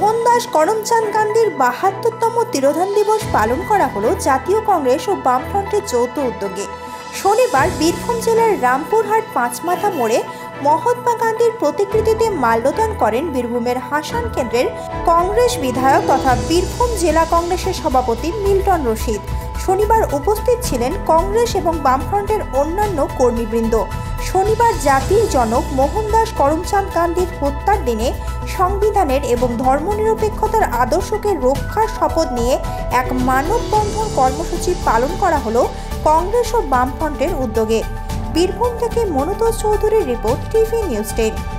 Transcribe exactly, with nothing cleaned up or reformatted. मोहनदास करमचंद गांधीर बाहत्तरतम तिरोधान दिवस पालन करा हलो जातीय कांग्रेस और बामफ्रंटेर यौथ उद्योगे। शनिवार बीरभूम जिलार रामपुरहाट पाँचमाथा मोड़े महात्मा गांधीर प्रतिकृतिते माल्यदान करें बीरभूमेर हासान केंद्रेर कांग्रेस विधायक तथा बीरभूम जिला कांग्रेसेर सभापति मिल्टन रशीद। शनिवार उपस्थित छिलेन कांग्रेस एवं बामफ्रंटेर अन्यान्य कर्मीबृंद। शनिवार जातिर जनक मोहनदास करमचंद गांधी हत्यार दिने संविधानेर एवं धर्मनिरपेक्षतार आदर्शके रक्षार शपथ निये एक मानवबंधन कर्मसूची पालन करा हलो कांग्रेस और बामफ्रंटेर उद्योगे। बीरभूम थेके मनतोष चौधुरीर रिपोर्ट टीवी न्यूज टेन।